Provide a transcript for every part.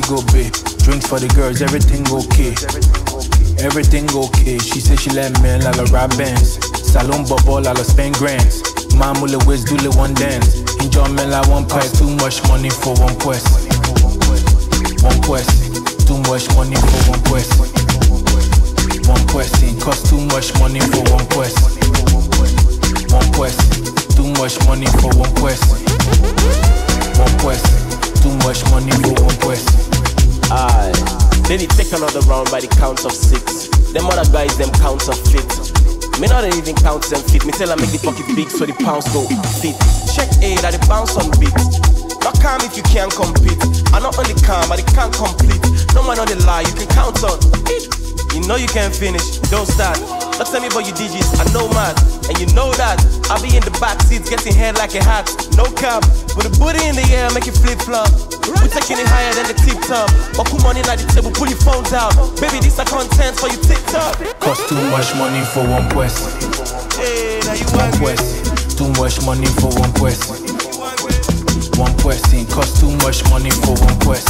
party go big. Drinks for the girls, everything okay. Everything okay. She said she let men like a rap bands. Salon bubble, I'll spend grands. Mamula whiz, do the one dance. Enjoyment like one pie, too much money for one quest. One quest, too much money for one quest. One quest, it costs too much money for one quest. One quest, too much money for one quest. One quest, too much money for one quest. Aye. Then he take another round by the count of six. Them other guys, them counts of fit. Me not even count them fit. Me tell I make the pocket big so the pounds go fit. Check A that the bounce on beat. Not calm if you can't compete. I'm not only calm, but it can't complete. No one on the lie, you can count on it. You know you can't finish, don't start. Don't tell me about your digits, I know mad. And you know that, I'll be in the back seats getting head like a hat. No cap, with a booty in the air, make it flip flop. We're taking it higher than the tip top. But put money like the table, pull your phones out. Baby, this are content for you TikTok. Cost too much money for one quest. Hey, now you one quest. Too much money for one quest. One quest, it cost too much money for one quest.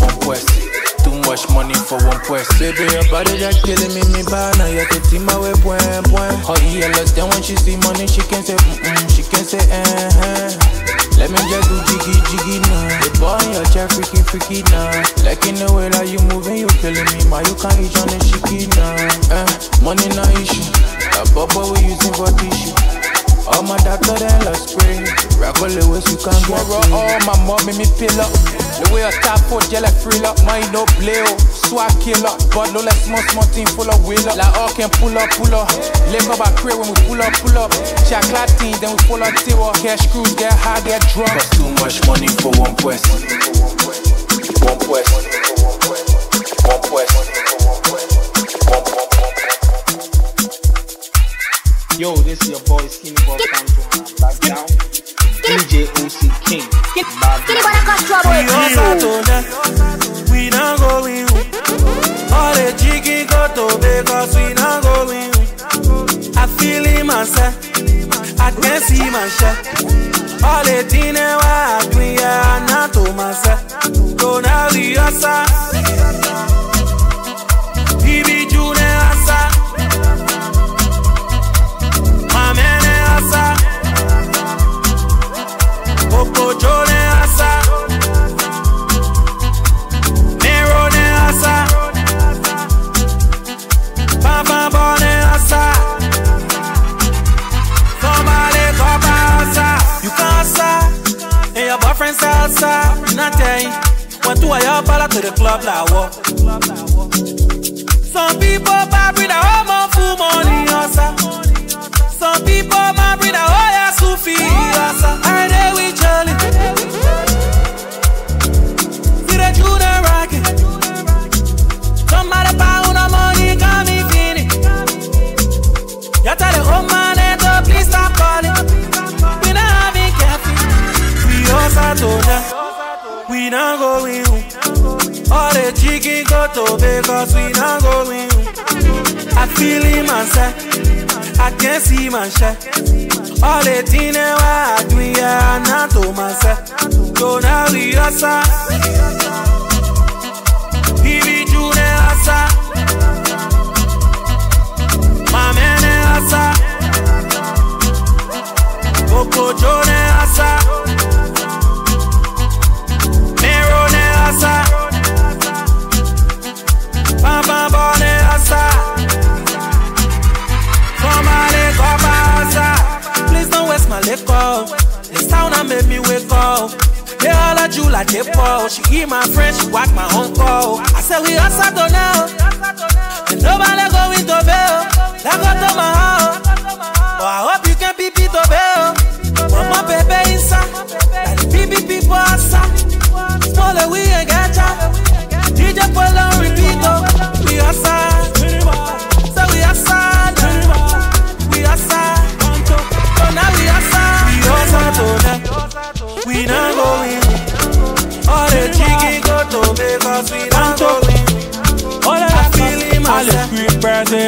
One quest, too much money for one quest. Baby, your body just killing me bad. Now you're taking my way, boing, boing. Her earless, then when she see money, she can say, mm-mm, she can say, eh. Let me just do jiggy jiggy now. The boy in your chair freaky freaky now. Like in the way that you moving, you killing me. Ma, you can't eat on the chicken now. Money no issue. A bubble we using for tissue. All my doctor then let's spray. Rackle the waist you can't get me. All my mommy me pill up. The way I tap out, yeah like free up. Mine no play oh, swag kill up. But no like small thing full of wheel up. Like all can pull up, pull up. Leg up I crib when we pull up, pull up. Chocolate thing, then we pull up zero. Cash screws, get high, get drunk. Cost too much money for one quest. One quest. One quest. Yo, this is your boy Skinny Bob Canto, and I'm back down. DJ Ocee King. Skinny Bob Canto, we hustle, we not go with you. All the jiggy got to beg us, we not go with you. I feel it myself, I can see myself. All the things I do, I'm not to myself. Go now, we hustle. When two of y'all ball to the club like what? Some people buy bring the whole man full money, yassa. Some people buy bring the whole ya Sufi, yassa. I dey with Charlie. See the Judah rockin'. Somebody pound the money, got me feeling. Ya tell the whole man that please stop calling. We not having caffeine. We yassa today. We not go with you. All the jiggy got to beg us, we not go with you. I feel it myself, I can see myself. All the things I do, yeah, I'm not to myself. So now we hustle. We be June and hustle. My man and hustle. Coco Jones and hustle. Please don't waste my liquor. This town that made me wake up. They all at you like a ball. She eat my friend, she whack my uncle. I said we all sat down now. And nobody go into bail. That got to my house. But I hope you can be beat to bail. But my baby inside, and the baby people outside. Smaller we ain't got ya. DJ Polo repeat up. We are sad. So we are sad. We are sad. So now we are sad. We are sad today. We not going. All the jiggy got to make us. We not going. All the feeling myself.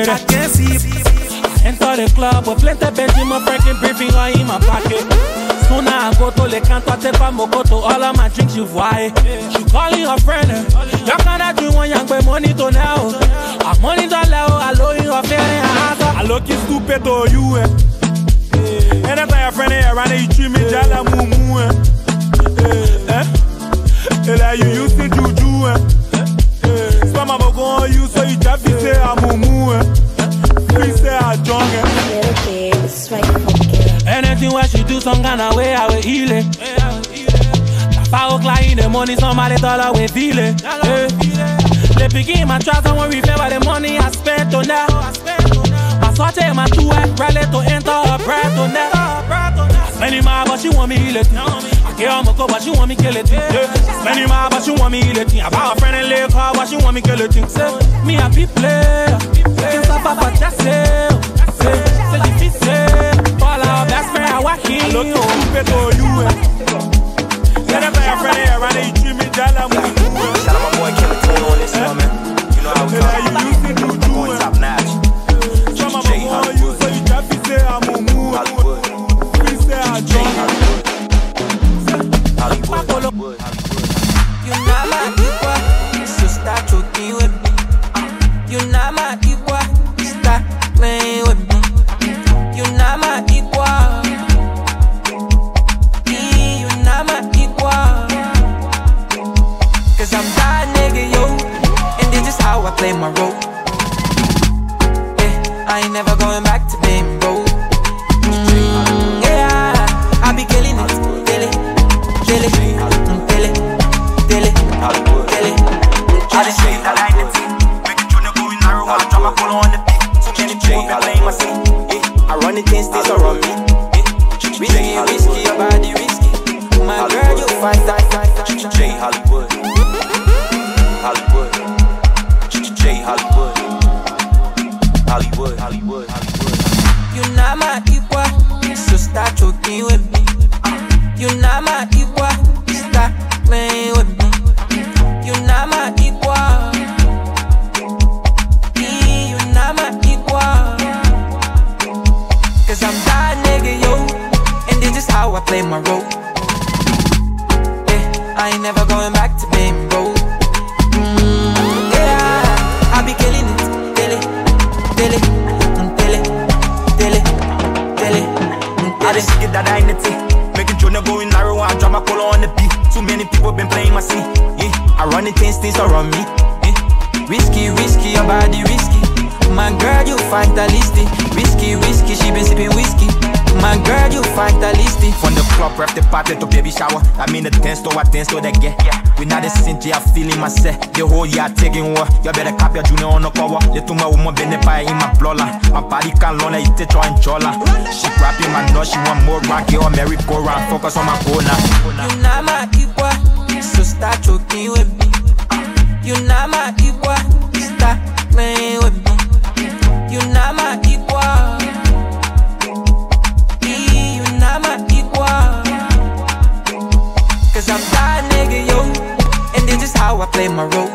I can't see. Enter the club with plenty Benji, my freaking briefing are in my pocket. Soon I go to the canto, take a mokoto, all of my drinks you buy. She calling her friend, y'all can't drink one young boy money to now. I money to low, I low you a fair and I look you stupid to you. And if I have a friend here, I need you, me, jala, moo, moo. Like you used to juju, some of them go on you, so you just say I'm a moo, we say I'm drunk. Anything where she do some kind of way, I will heal it. If I look like in the morning, somebody thought I will feel it. They begin my trust, I won't remember the money I spent on that. My such a my two act rally to enter her breath on that. Spending my but she want me heal it. Yeah, I'm a cop, but she want me kill it. Yeah. Spending my, but she want me eat it. I bought a friend and live her, but she want me kill it. Say, me a big player. Can stop up for that sale. Say, if it's sale, all our best friends are walking. I look stupid to you. Let them buy a friend here, and they treat me down. I'm going to do it. Shout out my boy, Kelly Tone on this one, man. You know how we come. I'm going top notch. Shout out my boy, you say you just be say I'm a move. Hollywood. We say I'm drunk. Hollywood. You're not my diva, so stop joking with me. You're not my diva, stop playing with me. You're not my diva, you're not my diva. 'Cause I'm that nigga, yo, and this is how I play my role. Yeah, I ain't never going back to being broke. I run the things this around me. Whiskey, whiskey, your body whiskey. My girl, you fight that. J Hollywood, Hollywood, J Hollywood, Hollywood, Hollywood, Hollywood. You not my equal, so start joking with me. You not my equal, stop playing with me. You not my equal. I'm that nigga, yo, and this is how I play my role. Yeah, I ain't never going back to being broke. Yeah, I be killing it, daily, daily, daily, daily, daily. I just get that identity, making Jonah going narrow. I drop my collar on the beat. Too many people been playing my scene. Yeah, I run the things around me. Yeah, whiskey, whiskey, your body whiskey. My girl, you fatalistic. Whiskey, whiskey, she been sipping whiskey. My girl, you fatalistic. From the club, rap the party to baby shower. I mean the dance to what dance to that get. We not the same, I feeling myself. The whole year taking war. You better cop your junior on the cover. The two my woman been fire in my blood. My body can't learn it, it's trying chola. She grabbing my nut, she want more rocky or merry go round. Focus on my corner. You not my equal, so start joking with me. You not my equal, start playing with me. You not my equal, you not my equal. 'Cause I'm that nigga, yo, and this is how I play my role.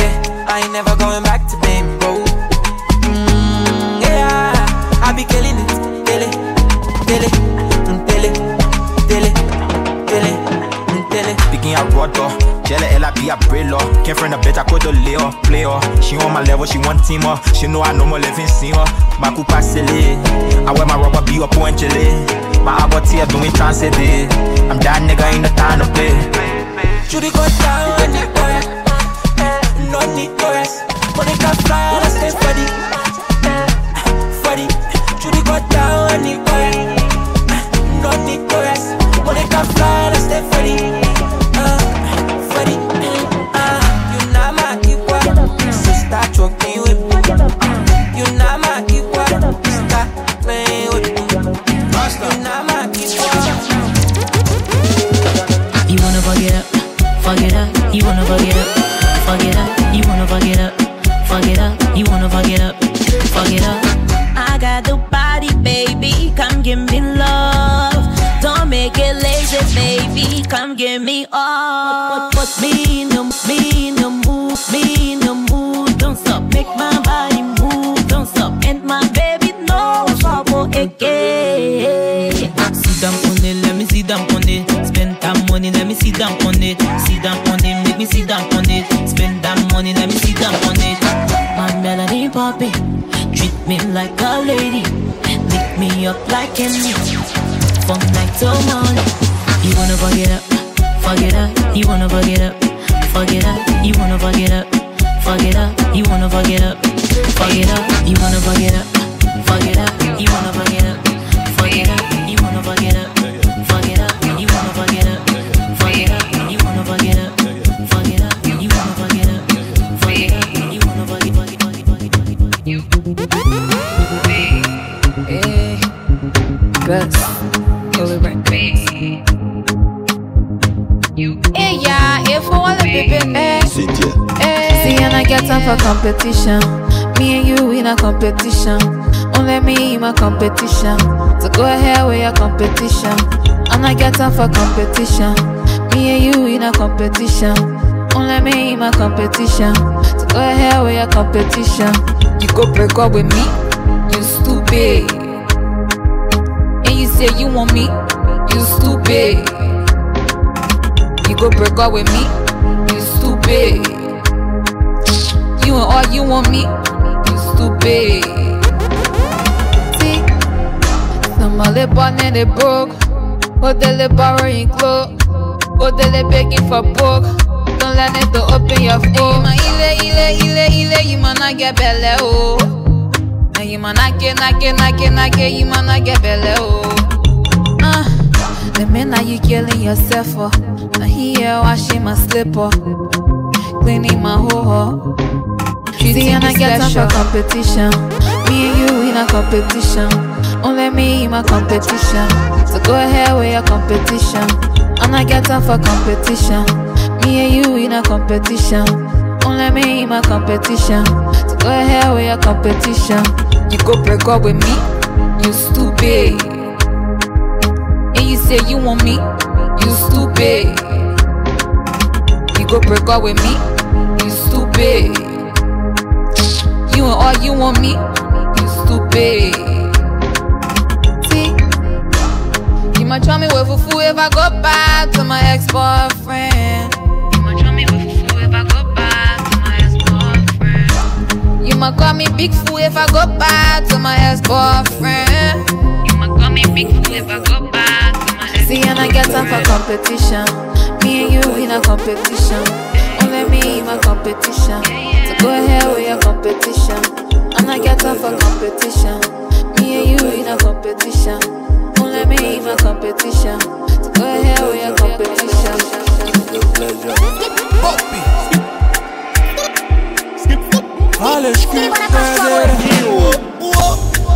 Yeah, I ain't never going back to being broke. Yeah, I be killing it, daily, daily, daily, daily, daily, daily. Picking out raw door. Jelly L.I.B. a briller. Came from the bitch, I could lay her, play her. She on my level, she want team her. She know I know my living, see her. My coupe a silly. I wear my rubber be up on jelly. My upper tear doing trance a day. I'm that nigga, ain't no time to play. Judy got down when they go. No need to rest. When they got fly, I stay fuddy. Fuddy. Judy got down when they go. No need to rest. When they got fly, I stay fuddy. You wanna fuck it up, fuck it up. You wanna fuck it up, fuck it up. You wanna fuck it up, fuck it up. I got the body, baby, come give me love. Don't make it lazy, baby, come give me all. Put me in the mood, don't stop. Make my body move, don't stop. And money, let me sit down on it. My melody popping, treat me like a lady, lick me up like candy, from night till morning. You wanna fuck it up, fuck it up. You wanna fuck it up, fuck it up. You wanna fuck it up, fuck it up. You wanna fuck it up, fuck it up. You wanna fuck it up, fuck it up. You wanna fuck it up, fuck it up. You wanna fuck it up, fuck it up. You wanna fuck it up, fuck it up. You wanna fuck it up, fuck it up. You wanna fuck it up, fuck it up. You wanna fuck it, fuck it, fuck it, fuck it, fuck it, fuck it. You. Hey, Gus, Holy Rank. You. Hey, yeah, if all the people, eh. See, and I get time for competition. Me and you in a competition. Only me in my competition. So go ahead with your competition. And I get time for competition. Me and you in a competition. Only me in my competition. So go ahead with your competition. You go break up with me, you stupid. And you say you want me, you stupid. You go break up with me, you stupid. You and all you want me, you stupid. See, some are born they broke. Oh, they're borrowing clothes. Oh, they're begging for broke. Don't let it to open your phone. You man not get belly, oh. And you man not get, you man not get belly, oh. The man now you killing yourself, oh. Now he here washing my slipper, cleaning my ho-ho. See, and I get time for competition. Me and you in a competition. Only me in my competition. So go ahead with your competition. And I get time for competition. Me and you in a competition. Only me in my competition. So go ahead with your competition. You go break up with me, you stupid. And you say you want me, you stupid. You go break up with me, you stupid. You and all you want me, you stupid. See, you might try me with fufu if I go back to my ex-boyfriend. You might try me with fufu if I go back to my ex-boyfriend. You might call me big fool if I go back to my ex-boyfriend. You might call me big fool if I go back to my ex-boyfriend. See, and I get time for competition. Me and you in a competition. Only me in my competition. Go ahead with your competition. And I get up for competition. Me and you in a competition. Only me in my competition. So go ahead with your competition.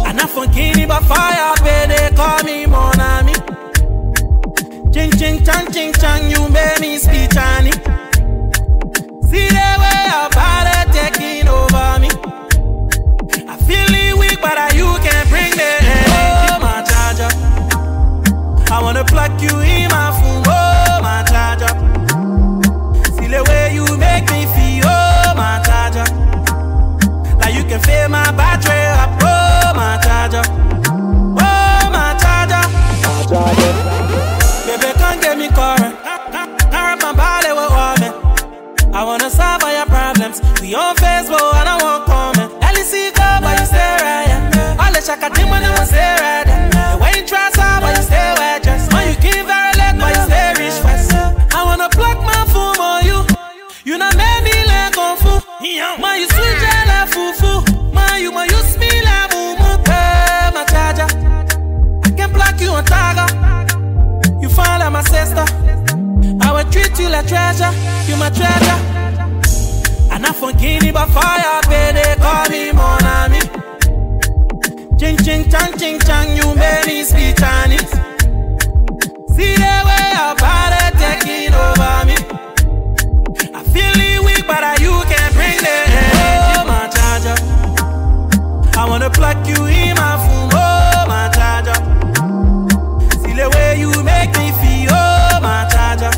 And I forgive me by fire, baby. Call me mon ami. Ching chang, you made me speech, honey. See the way your body taking over me. I feel it weak, but you can bring the energy. Oh, my charger, I wanna plug you in my phone. Oh, my charger, see the way you make me feel. Oh, my charger, like you can fill my battery up. Oh, my charger, oh, my charger, my charger. Baby, come get me current. Current my body with woman. I wanna solve all your problems. We on Facebook, I don't want comment. LEC go, but you stay right. Yeah. All the shaka team, I don't stay right. Yeah. When you try so, but you stay wet. Just when you give very late, but you stay rich first. I wanna pluck my food on you. You not make me like on food. Man, you sweet like fufu. Man, you might use me like mumu. Hey, my charger. I can pluck you on Tiger. You fall like my sister. I will treat you like treasure, you my treasure. And I forgive me by fire, baby, call me mon ami. Ching chang, you made me speak Chinese. See the way your body taking over me. I feel it weak, but you can bring the energy. Oh, my charger, I wanna plug you in my phone. Oh, my charger, see the way you make me feel. Oh, my charger.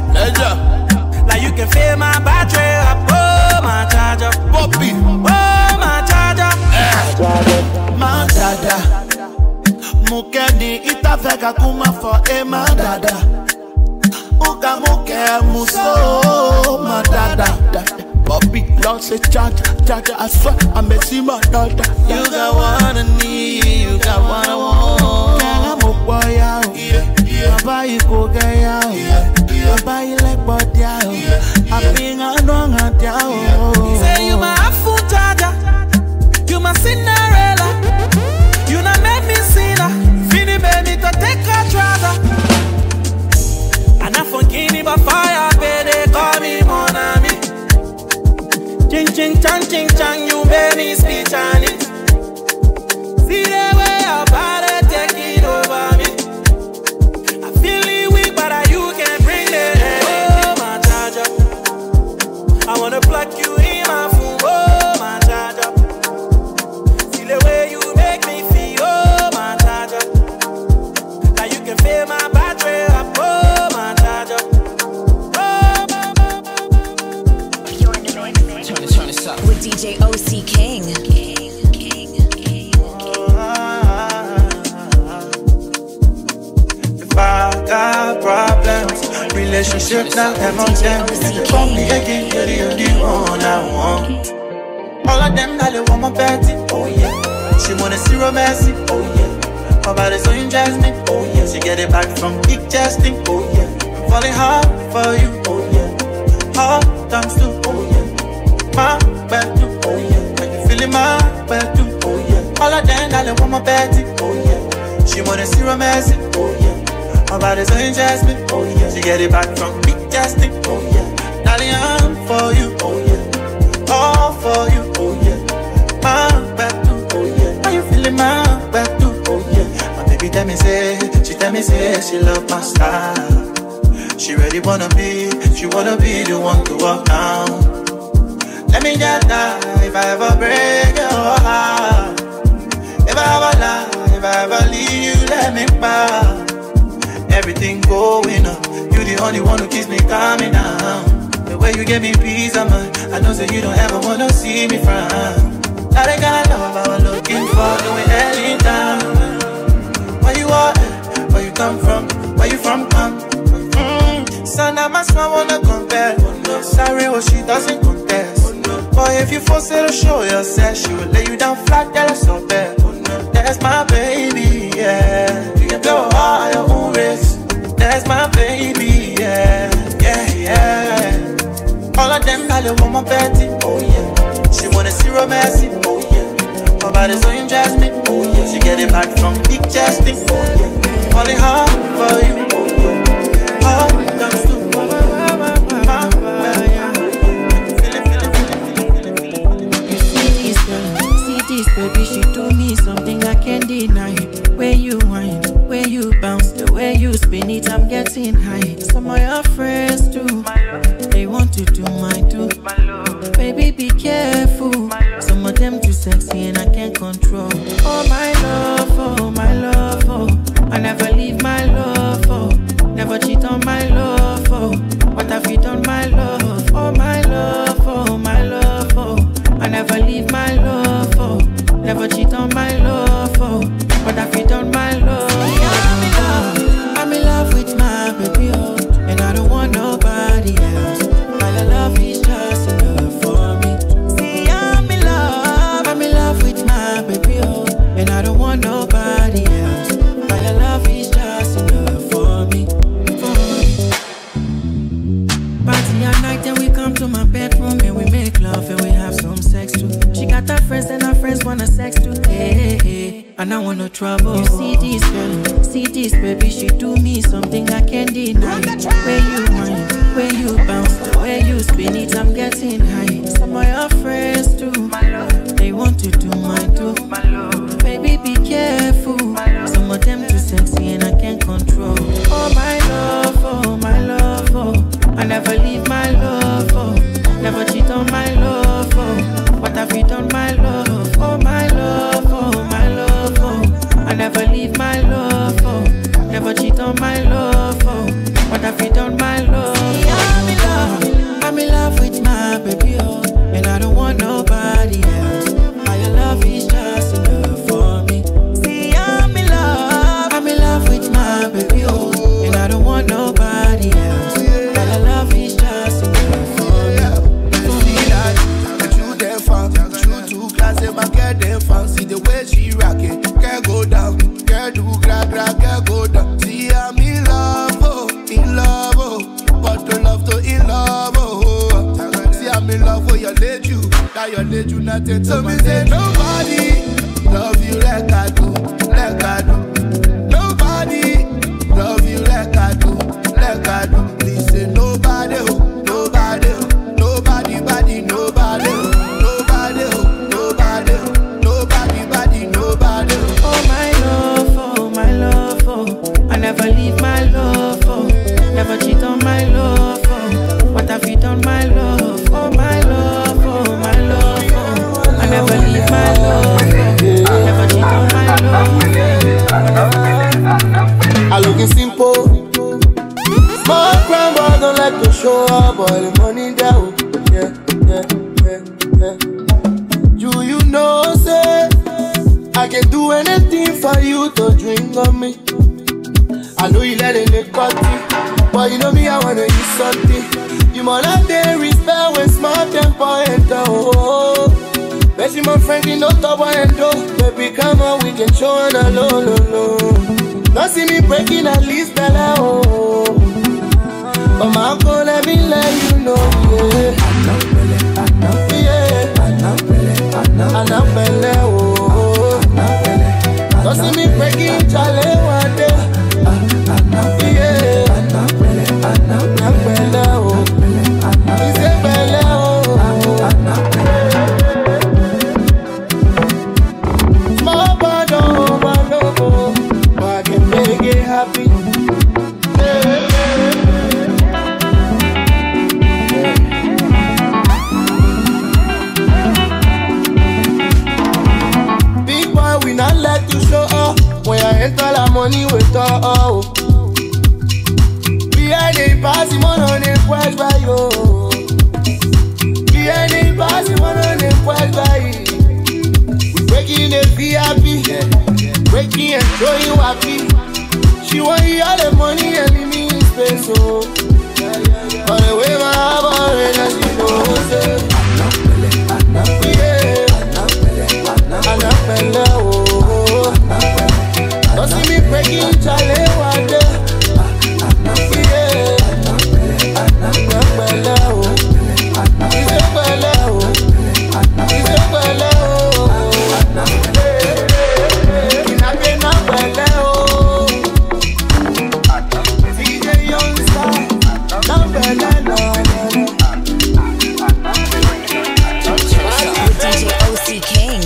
Like you can fill my battery up. Oh, my charger. Poppy. Oh, my charger. My dada Mukeni itafeka kuma for a my dada. Uka muke muso. My dada Poppy. Lord say charge, charge, I swear I may see my daughter. You got what I need, you got what I want. I'm a boy out, I buy you cocaine out, I buy you like body out, I bring a dong out. Say you my full charger, you my Cinderella, you not make me sinner, Vinny baby to take a trouser. And I forget about fire, baby, call me mon ami. Ching chang, you made me speech on it. See the way your body taking over me. I feel it weak, but you can bring the energy. Oh, my charger, I wanna plug you in my phone. Oh, my charger, see the way you make me feel. Oh, my charger, now you can feel my battery up. Oh, my charger. With DJ Ocee King. If I got problems, relationship not among them. And they call me again, you're the only one I want. All of them now they want my petty, oh yeah. She wanna see romance, oh yeah. Her body's so interesting, oh yeah. She get it back from big testing, oh yeah. I'm falling hard for you, oh yeah. Hard times too, oh yeah. My bad too, oh yeah. Are you feeling my bad too, oh yeah. All of them darling want my petty, oh yeah. She wanna see romance, oh yeah. Her body's so interesting, oh yeah. She get it back from big casting, oh yeah. Darling I'm for you, oh yeah. All for you, oh yeah. My bad too, oh yeah. Are you feeling my bad too, oh yeah. My baby tell me say, she tell me say she love my style. She really wanna be, she wanna be the one to walk down. Let me just die if I ever break your heart. If I ever lie, if I ever leave you, let me pass. Everything going up, you the only one who keeps me coming down. The way you give me peace of mind, I know that you don't ever wanna see me frown. That ain't kind of love I was looking for, doing hell in town. Where you are, where you come from, where you from, Son, I must not wanna compare. Sorry, well she doesn't contest. Boy, if you force her to show yourself, she will lay you down flat, girl, that's so bad. That's my baby, yeah. You can blow all your own race. That's my baby, yeah, yeah, yeah. All of them got it on my petty, oh yeah. She wanna see romance, oh yeah. Her body's so interesting, oh yeah. She get it back from big chesting, oh yeah. Falling hard for you, oh yeah. Hard comes to my this baby, she do me something I can't deny. Where you whine, where you bounce, the way you spin it, I'm getting high. Some of your friends too, they want to do mine too. Baby, be careful, some of them too sexy and I can't control. Oh my love, oh, I never leave my love, oh, never cheat on my love, oh, what have you done my love? Oh my love, oh, my love, oh, I never leave my love, oh. Never cheat on my love, oh. What have you done, my love? Oh, I'm in love with my baby, oh. And I don't want nobody else. My love is just enough for me. See, I'm in love with my baby, oh. And I don't want nobody else. My love is just enough for me. Party at night, then we come to my bedroom and we make love and we have some sex too. She got her friends and her friends wanna sex too. Hey, hey, hey. And I want no trouble. You see this baby, she do me something I can't deny. Where you whine, where you bounce, the way you spin it, I'm getting high. Some of your friends too, they want to do mine too. Baby, be careful, some of them too sexy and I can't control. Oh my love, oh my love, oh, I never leave my love, oh, never cheat on my love, oh, what have you done my love? Oh my love, oh my love, oh, I never leave my love, oh, never cheat on my love, oh, what have you done my love? I'm in love with my baby, oh, and I don't why you did you not tell so me say nobody love you like I do, like I do. Nobody love you like I do, like I do. Please say nobody, oh, nobody, oh, nobody, body, nobody, oh, nobody, oh, nobody, oh, nobody, body, nobody. Oh my love, oh, I never leave my love, oh, never cheat on my love, oh, what have you done, my love? Oh my love, oh my love, oh, I never leave my love, oh, never cheat on my love. I look simple, small grandma don't like to show up, all the money down. Yeah, yeah, yeah, yeah. You know, say I can do anything for you to drink on me. I know you let it make party, but you know me, I wanna use something. You must have the respect when smart temper enter. Oh, bet you my friend in no trouble and oh, baby come on, we can show and a low, low, low. Don't see me breaking at least a la oh. But my uncle let me let you know. I know, oh. Don't see me breaking chale one day. Money with all behind the pass, you want on the quest by you. Behind the pass, you want on the quest by you. Breaking the VIP, breaking and throwing you happy. She want you all the money and leave me in space, oh. But the way my heart is, as you know, say, yeah, I'm not feeling, breaking chale wade, yeah. It's a belle, Inapena belle, oh. DJ Youngster, na belle, na. DJ Ocee King.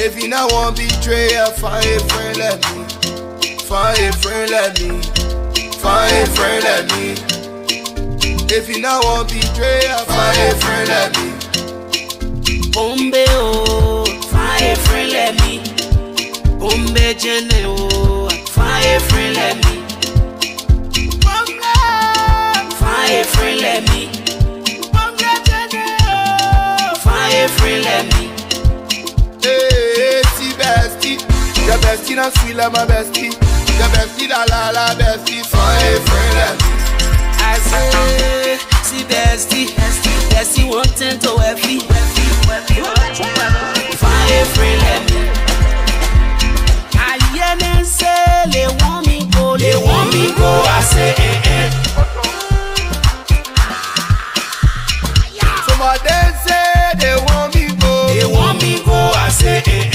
If you not want betrayal, find a friend like me. Find a friend like me. Find a friend like me. If you not want betrayal, find a friend like me. Bombe oh, find a friend like me. Bombe jene oh, find a friend like me. Bombe, find a friend like me. Bombe jene oh, find a friend like me. Bestie, your bestie not sweet like my bestie. Your bestie da la la bestie. Find a friend like me. I say, see bestie, bestie want ten to every. Find a friend like me. I hear them say they want me go. I say, eh. Some of them say they want me go. I say, eh.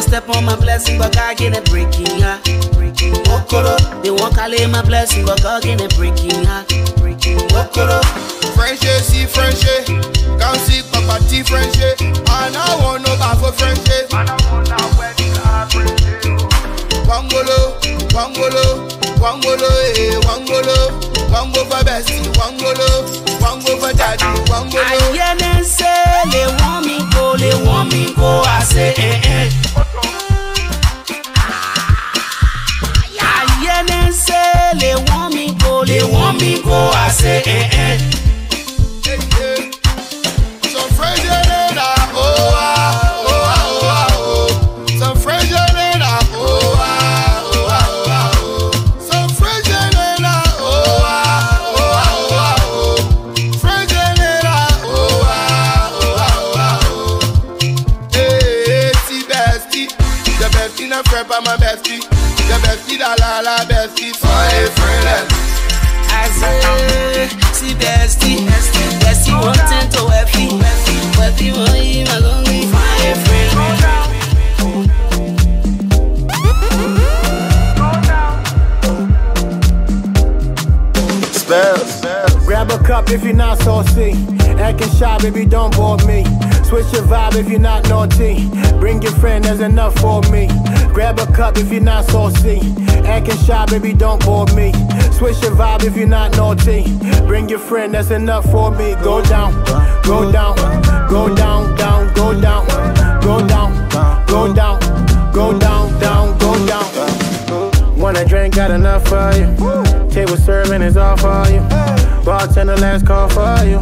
Step on my blessing. blessing, but God get a breaking heart. They won't call him a blessing, but God get a breaking heart. French, see French, come see Papa T French, and I want no bad for French, and I want no wedding French. Wangolo, Wangolo, Wangolo, eh, Wangolo, Wango for Bessie, Wangolo, Wango for Daddy, Wangolo. I hear them say they want me go, they want me go. I say, eh, eh. I hear them say they want me go, they want me go. I say, eh, eh. So French, eh, na, oh, ah, oh, ah, oh, ah, oh. So French, eh, na, oh, ah, oh, ah, oh, ah, oh. So French, eh, na, oh, ah, oh, ah, oh, ah, oh. French, eh, na, oh, ah, oh, ah, oh, ah, oh. Hey, see bestie, the bestie na friend by my bestie, the bestie da la la bestie, so hey friend. See bestie, bestie wanting to happy, happy want him alone with my friend. Spells. Grab a cup if you're not saucy. Acting shy, baby, don't bore me. Switch your vibe if you're not naughty. Bring your friend, there's enough for me. Grab a cup if you're not saucy. Acting shy, baby, don't bore me. Switch your vibe if you're not naughty. Bring your friend, that's enough for me. Go down, go down, go down, down, go down, go down, go down, go down, down, go down. Wanna drink, got enough for you. Table serving is all for you. Bartender, last call for you.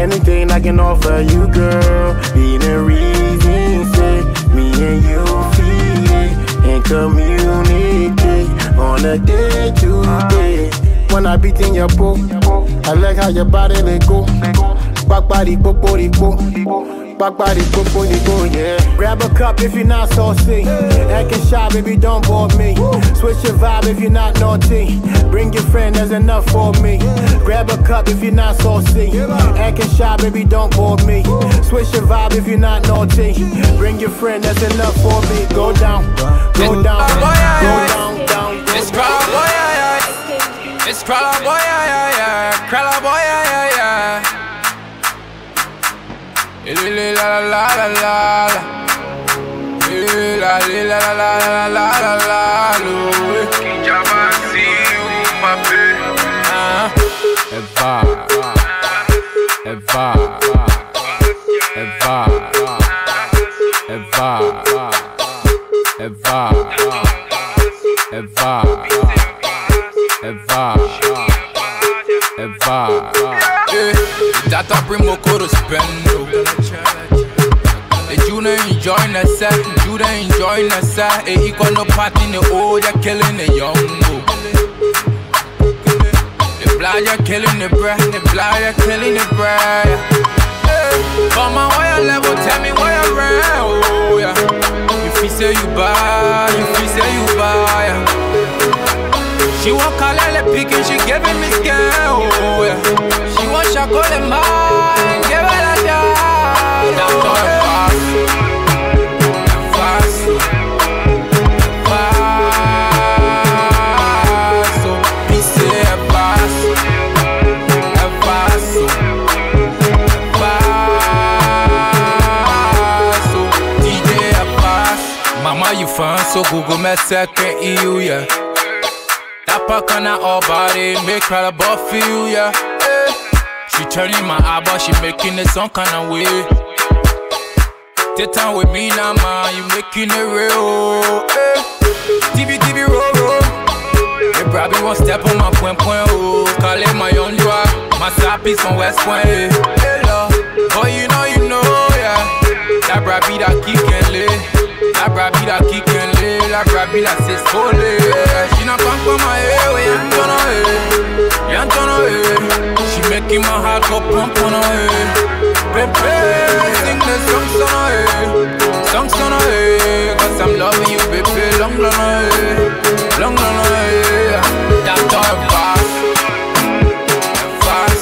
Anything I can offer you, girl. Be the reason, say, me and you feel it and communicate on a day to day. When I beat in your boat, I like how your body let go. Back body, boop, body, boop. Back body, boop, body, boop, yeah. Grab a cup if you're not saucy. Acting shy, baby, don't bore me. Switch your vibe if you're not naughty. Bring your friend, there's enough for me. Grab a cup if you're not saucy. Acting shy, baby, don't bore me. Switch your vibe if you're not naughty. Bring your friend, that's enough for me. Go down, go down, go down, go down. It's cowboy, it's cowboy, cowboy, la la la la la la la la la la. Eva, Eva, Eva, Eva, Eva, Eva, Eva, Eva. That I bring more chorus bend. You don't enjoy yourself, you don't enjoy yourself. It equal no party in the old, you're killing the young. Blood, you're killing the breath, the blood, you're killing the breath. Hey, come on, why you level? Tell me why you ran. Oh, yeah. If you say you buy, if you say you buy, yeah. She want Kalele picking, she giving me scare. Oh, yeah. She want Shakole mine, give her a shot. Now I'm fast, I'm fast. So Google met second EU, yeah. That pack on her all body, make her above you, yeah. She turning my eye, but she making it some kind of way. Take time with me now, man, you making it real, eh. TV, roll, roll. They probably won't step on my point, oh. Call it my own drive, my side piece on West Point, eh. Hey, love, oh, you know, yeah. That probably that kick and lay. La brabi la kick and lay, la brabi la c'est scrollé. She not come for my head, we ain't gonna head, ain't gonna head. She making my heart go pump on her head. Baby, sing the songs on her head, songs on her head. Cause I'm loving you, baby, long on her head, long on her head. That dog fast, fast.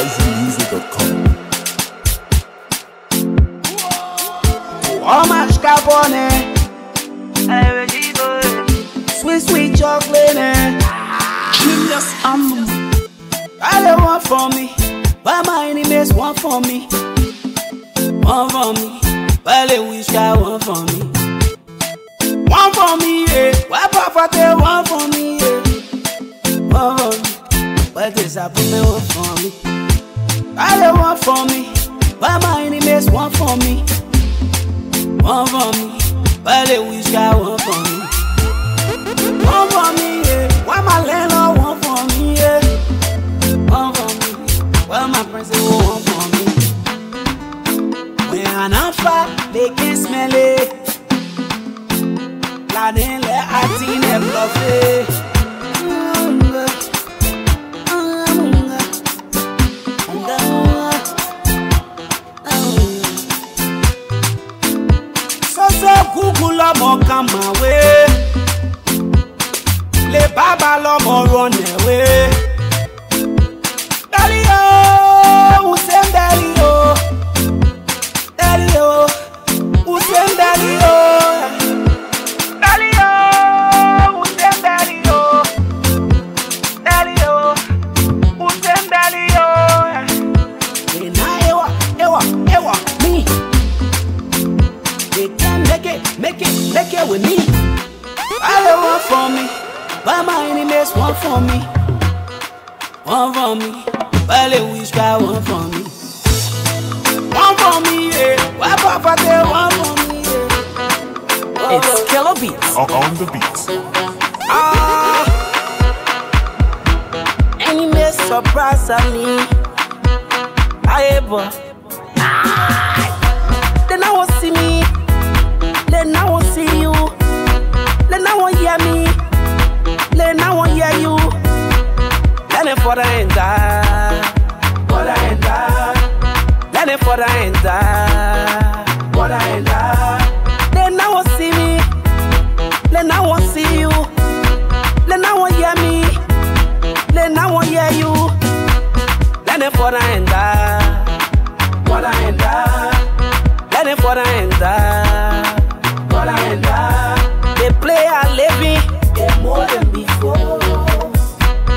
OCEmusic.com. How much carbone? Sweet chocolate. Genius album. All they want for me, but my enemies want for me. One for me, but they wish I want for me. One for me, yeah. Why Papa tell one for me, yeah. One for me, but this happened me one for me. All they want for me, but my enemies want for me. One for me, but they wish I want for me. One for me, yeah. Why my landlord want for me, yeah. One for me, why my friends they want for me. When I'm not far, they can smell it. I didn't let I seen them love it. So Google love come my way. Le Baba love run away. Daddy oh, Usain Daddy oh, Daddy oh, Usain Daddy oh. Make it with me. All they want for me, but my enemies want for me. One for me, but they wish I want for me. One for me, yeah. Why Papa they want for me, yeah. It's Killer Beats on the beats. Enemies surprise me. They now won't see me. They now won't see you. They now won't hear me. They now won't hear you. Let me for the enter. For the enter. Let me for the enter. For the enter. They now won't see me. They now won't see you. They now won't hear me. They now won't hear you. Let me for the enter. For the enter. Let me for the enter. They play a living, they more than before.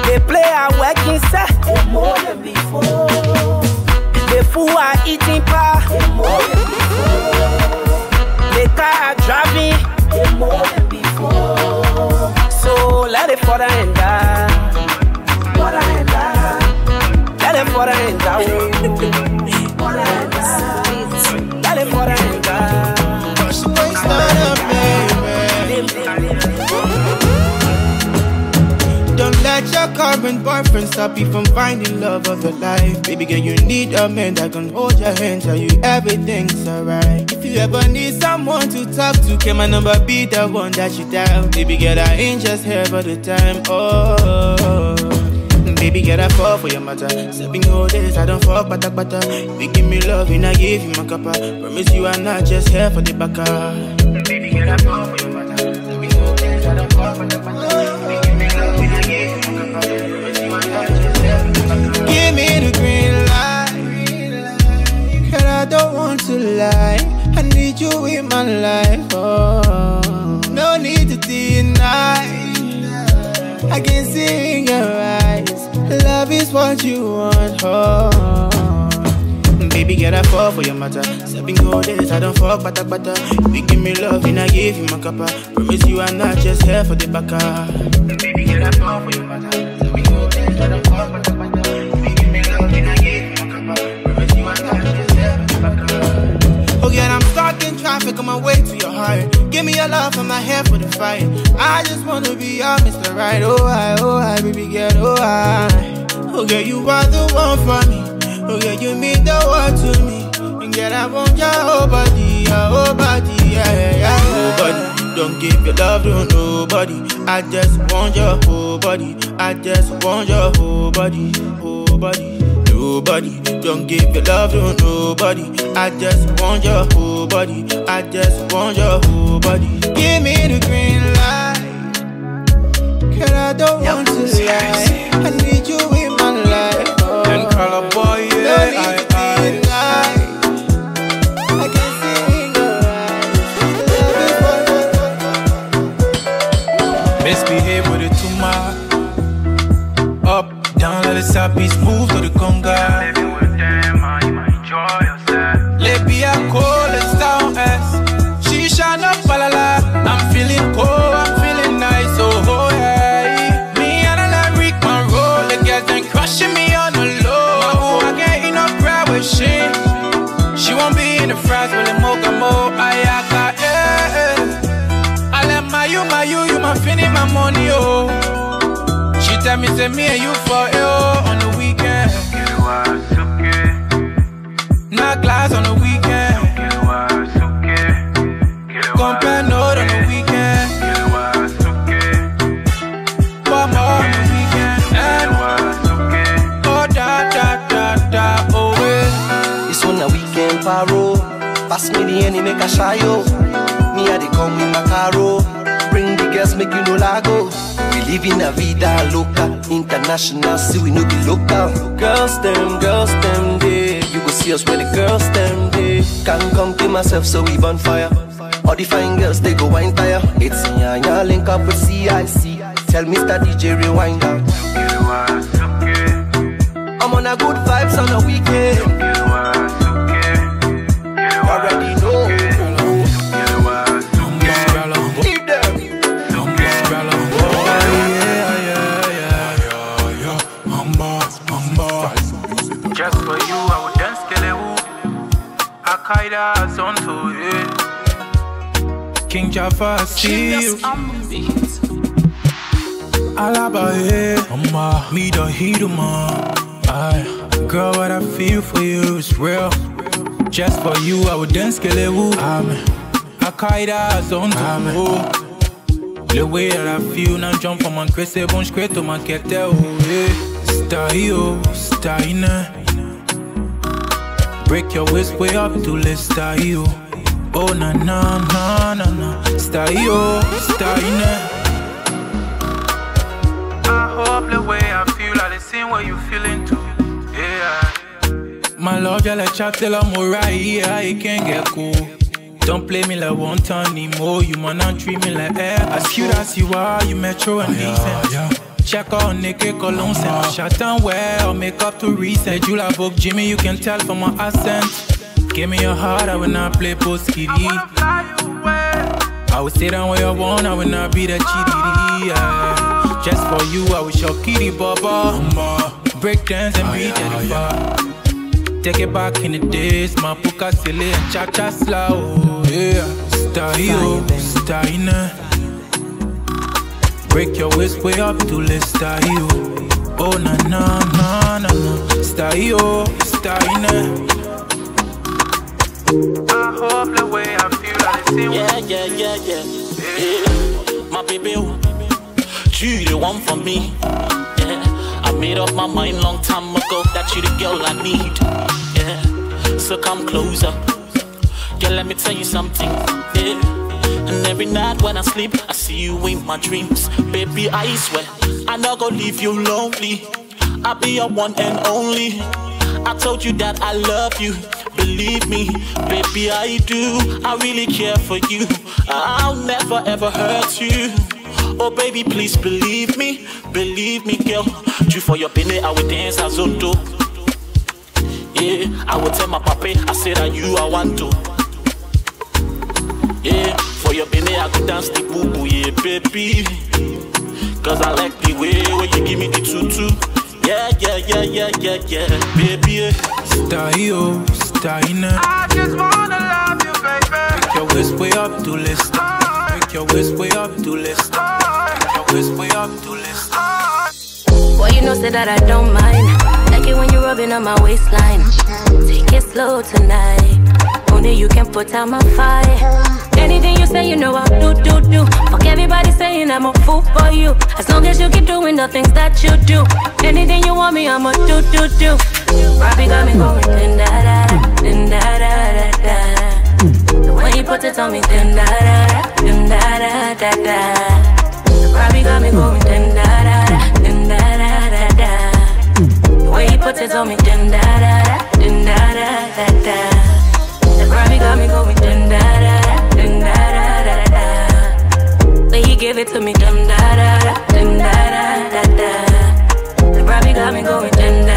They play a working set, they more than before. They fool are eating power, they more than before. They car are driving, they more than before. So let it for the end down. For the end down. Let it for the end down. Let it for the end down. Don't let your current boyfriend stop you from finding love of your life. Baby girl, you need a man that can hold your hand, tell you everything's alright. If you ever need someone to talk to, can my number be the one that you dial? Baby girl, I ain't just here for the time, oh. Baby, get a fall for your matter. Sipping all days, I don't fuck, bata. You give me love, and I give you my cuppa. Promise you I'm not just here for the baka. Baby, get a fall for your matter. Sipping all days, I don't fuck, bata. You give me love, and I give you my cuppa. Promise you I'm not just here for the baka. Give me the green light. Girl, I don't want to lie. I need you in my life, oh. No need to deny. I can see in your eyes, love is what you want, oh. Baby, get a fall for your matter. Sipping all days, I don't fuck, bata. You give me love and I give you my cuppa. Promise you I'm not just here for the baka. Baby, get a fall for your matter. Sipping all days, I don't fuck, bata. You give me love and I give you my cuppa. Promise you I'm not just here for the baka. Oh yeah, I'm stuck in traffic on my way to your heart. Give me your love from my hair for the fight. I just wanna be your Mr. Right. Oh I, baby girl, oh I. Oh girl, you are the one for me. Oh girl, you mean the world to me. And girl, I want your whole body, your whole body, yeah. Nobody, don't give your love to nobody. I just want your whole body. I just want your whole body, whole body. Nobody, don't give your love to nobody. I just want your whole body. I just want your whole body. Give me the green light. Girl, I don't want to lie. I need you in my life, oh. And call a boy. beats move to the conga. Living with them, you might enjoy yourself. Lady, I call it down as she shine up, balala. I'm feeling cold, I'm feeling nice, oh, oh yeah. Me and a lyric man roll, the girls then crushing me on the low. I get in a crowd with shit. She won't be in the fries, but the mocha mo ayaka, eh, eh. I let my you, you my finish my money, oh. Tell me, say me and you for you on the weekend. Not glass on the weekend. Compare note on the weekend. One more on the weekend. And oh da da da da oh eh. It's on the weekend paro. Pass me the enemy make a shy yo. Me I dey come with my caro. Bring the girls make you no lago. We live in a vida loca, international, see we no be local. Girls, them day. You go see us where the girls, them day. Can't come to myself, so we burn fire. All the fine girls, they go wine tire. It's ya link up with CIC. Tell Mr. DJ rewind down. I'm on a good vibes on the weekend. Already know. King Jaffa, Steve, Alaba, me the hero man. Girl, what I feel for you is real. Just for you, I would dance Kelewu. Akaida, Zonto. The way that I feel now, jump from my crazy bone straight to my kettle. Style. Break your waist way up to let's style you. Oh na na na na na, style you, style you. I hope the way I feel, I like the same way you feeling too. Yeah. My love, you're like chap till I'm alright. Yeah, it can't get cool. Don't play me like one time anymore. You man not treat me like air. As cute as you are, you metro and decent. Check out naked colons and my shot and wear or make up to reset. You like Book Jimmy, you can tell from my accent. Give me your heart, I will not play post-kiddy. I will stay down where you want, I will not be the GDD. Yeah. Just for you, I will show kitty baba. Break dance and beat at the bar. Take it back in the days, my puka silly and cha-cha slow. Yeah, style, style. Break your waist way up to let's style you. Oh na na na na na, style you, style you. I hope the way I feel like the same. Yeah. My baby, you the one for me. Yeah. I made up my mind long time ago that you the girl I need. Yeah. So come closer, girl. Let me tell you something. Yeah. And every night when I sleep, I see you in my dreams. Baby, I swear, I not gonna leave you lonely. I'll be your one and only. I told you that I love you, believe me. Baby, I do, I really care for you. I'll never ever hurt you. Oh baby, please believe me girl. Do for your penny, I will dance as a dope. Yeah, I will tell my papa, I said that you, I want to. Yeah, for your baby, I could dance the boo-boo, yeah, baby. Cause I like the way when you give me the tutu. Yeah, baby. Style, style. I just wanna love you, baby. Break your waist way up to list. Break your waist way up to list. Break your waist way up to list. Boy, you know, say that I don't mind. Like it when you're rubbing on my waistline. Take it slow tonight. Only you can put out my fire. Anything you say, you know I'll do. Fuck everybody saying I'm a fool for you. As long as you keep doing the things that you do. Anything you want me, I'ma do. Robbie got me going, din da da din da da da. The way you put it on me, din da da da da. Robbie got me going, din da da da da. The way you put it on me, din da da da da. Robbie got me going dum da da dum da da da da. When he gave it to me dum da da dum da da da da. Robbie got me going dum da.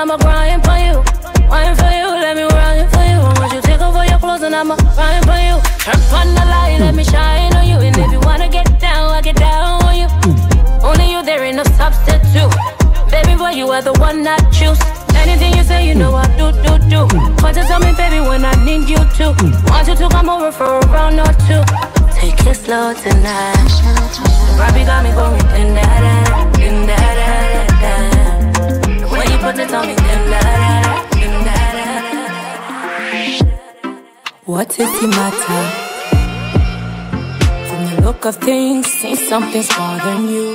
I'ma grind for you. Grind for you, let me grind for you. Once you take over your clothes and I'ma grind for you. Turn on the light, let me shine on you. And if you wanna get down, I get down on you. Only you, there ain't no substitute. Baby boy, you are the one I choose. Anything you say, you know I do. But just tell me, baby, when I need you to. Want you to come over for a round or two. Take it slow tonight. Robbie got me going in that, in that. When you put it on me, then da-da-da-da-da-da. What is the matter? From the look of things, seems something's bothering you.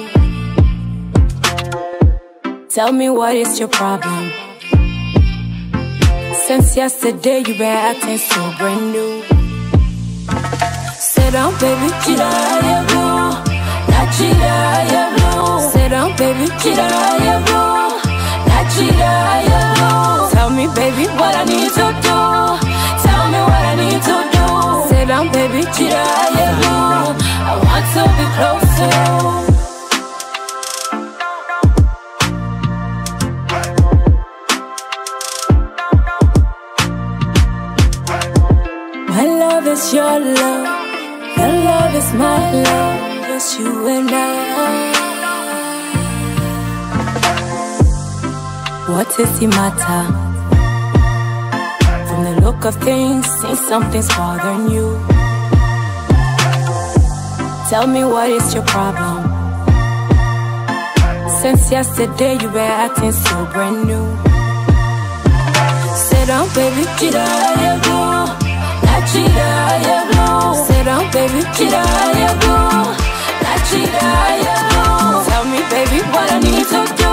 Tell me what is your problem? Since yesterday you've been acting so brand new. Sit down, baby, get out of your blue. Not get out of your blue. Sit down, baby, get out of your blue. Tell me, baby, what I need to do. Tell me what I need to do. Sit down, baby, I want to be close to you. My love is your love. Your love is my love. It's you and I. What is the matter? From the look of things, seems something's bothering you. Tell me what is your problem? Since yesterday you've been acting so brand new. Sit down, baby, get out of blue. Not get out of blue. Sit down, baby, get out of blue. Not get out of blue. Tell me, baby, what I need to do.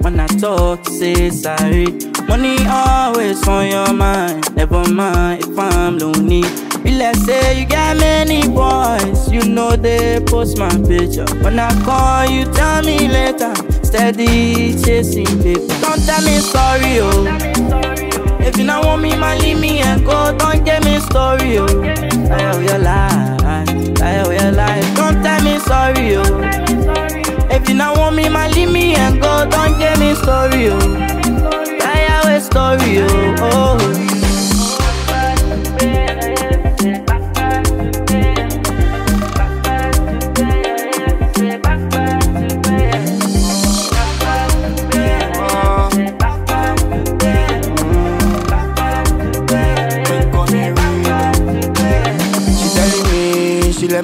When I talk, say sorry. Money always on your mind. Never mind if I'm lonely. Be like say you got many boys. You know they post my picture. When I call you, tell me later. Steady chasing paper. Don't tell me sorry, oh. If you don't want me, man, leave me and go. Don't give me story, oh. Lie of your life, lie of your life. Don't tell me sorry, oh. If you not want me, man, leave me and go. Don't get me story, oh. Die away story, oh, oh.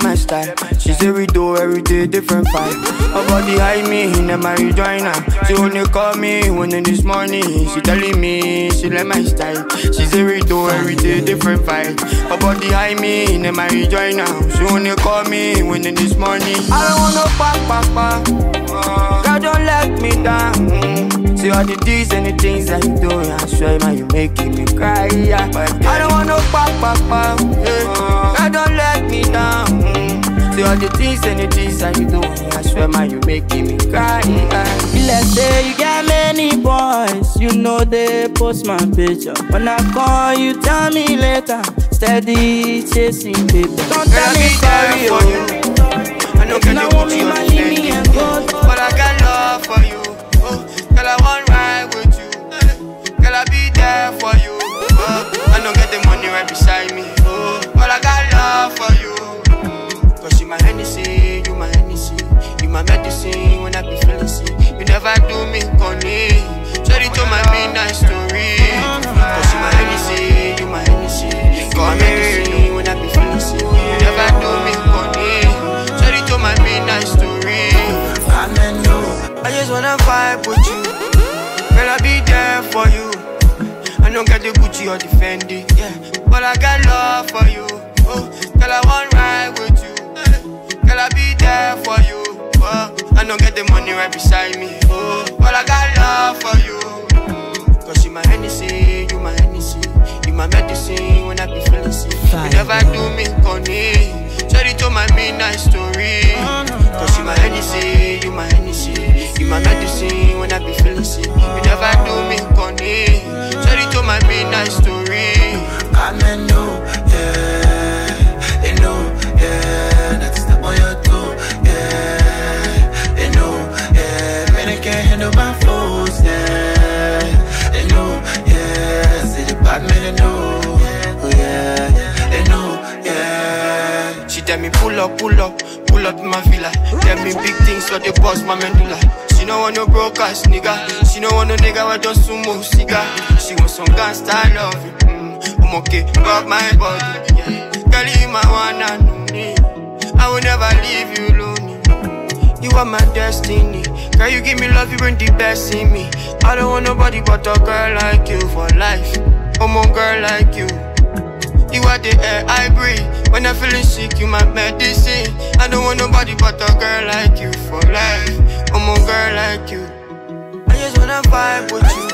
My style. She say we do every day different fight. Her body hide me in a marriage joiner. She only call me when in this morning. She telling me she like my style. She say we do every day different fight. Her body hide me in a marriage joiner. She only call me when in this morning. I don't want no papa. God don't let me down. See all the deeds and the things that you do. I swear, man, you making me cry. Yeah. I don't want no papa. God don't let me down. See all the things and the things that you do. I swear, man, you making me cry. You like say you got many boys. You know they post my picture. When I call you, tell me later. Steady chasing people. Don't tell me sorry, oh. I know you don't want me, man, leave me and go. But I got love for you. Girl, I want ride with you. Girl, I be there for you. I don't get the money right beside me. But I got love for you. Cause you my Hennessy, you my medicine when I be feeling sick. You never do me, Connie. Sorry to my midnight story. Cause you my Hennessy, you my medicine when I be feeling sick. You never do me, Connie. Sorry to my midnight story. I just wanna vibe with you. Girl, I'll be there for you. I don't get the Gucci or the Fendi, yeah. But I got love for you. Oh, girl, I want ride with you. Girl, I'll be there for you. Oh, I don't get the money right beside me. Oh, but I got love for you. Cause you my Hennessy, you my Hennessy, you my medicine when I be feeling sick. You never do me, Connie. Sorry to my midnight story. Cause you my Hennessy, you my medicine when I be feeling sick. You never do me, Connie. Sorry to my midnight story. I know. Tell me pull up to my villa. Tell me big things for the boss, my mandula. She don't want no broke ass nigga. She don't want no nigga with just sumo cigar. She wants some gangsta loving. I'm okay, rock my body. Yeah. Girl, you my one and only. I will never leave you lonely. You are my destiny. Girl, you give me love, you bring the best in me. I don't want nobody but a girl like you for life. I'm a girl like you. You are the air I breathe. When I'm feeling sick, you my medicine. I don't want nobody but a girl like you for life. I'm a girl like you. I just wanna vibe with you.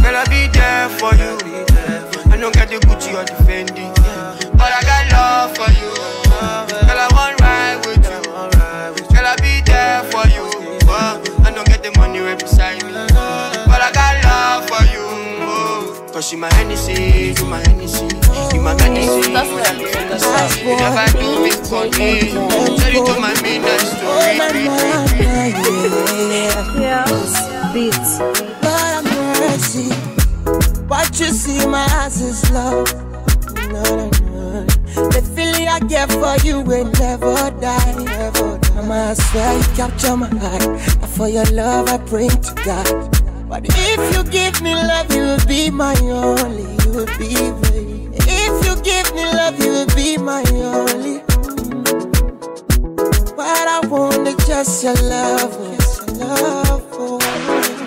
Girl, I'll be there for you. I don't get the Gucci or the Fendi, but I got love for you. Girl, I want ride with you. Girl, I'll be there for you. I don't get the money right beside me, but I got love for you. Cause she my Hennessy, you my Hennessy. You my Hennessy, you never do it for me. Tell you to my midnight story. Beats, but I'm mercy. What you see in my eyes is love. No. The feeling I get for you will never die, never die. Mama, I swear you capture my heart. For your love I pray to God. But if you give me love, you will be my only. You will be my. If you give me love, you will be my only. But I want is just your love, just your love, oh.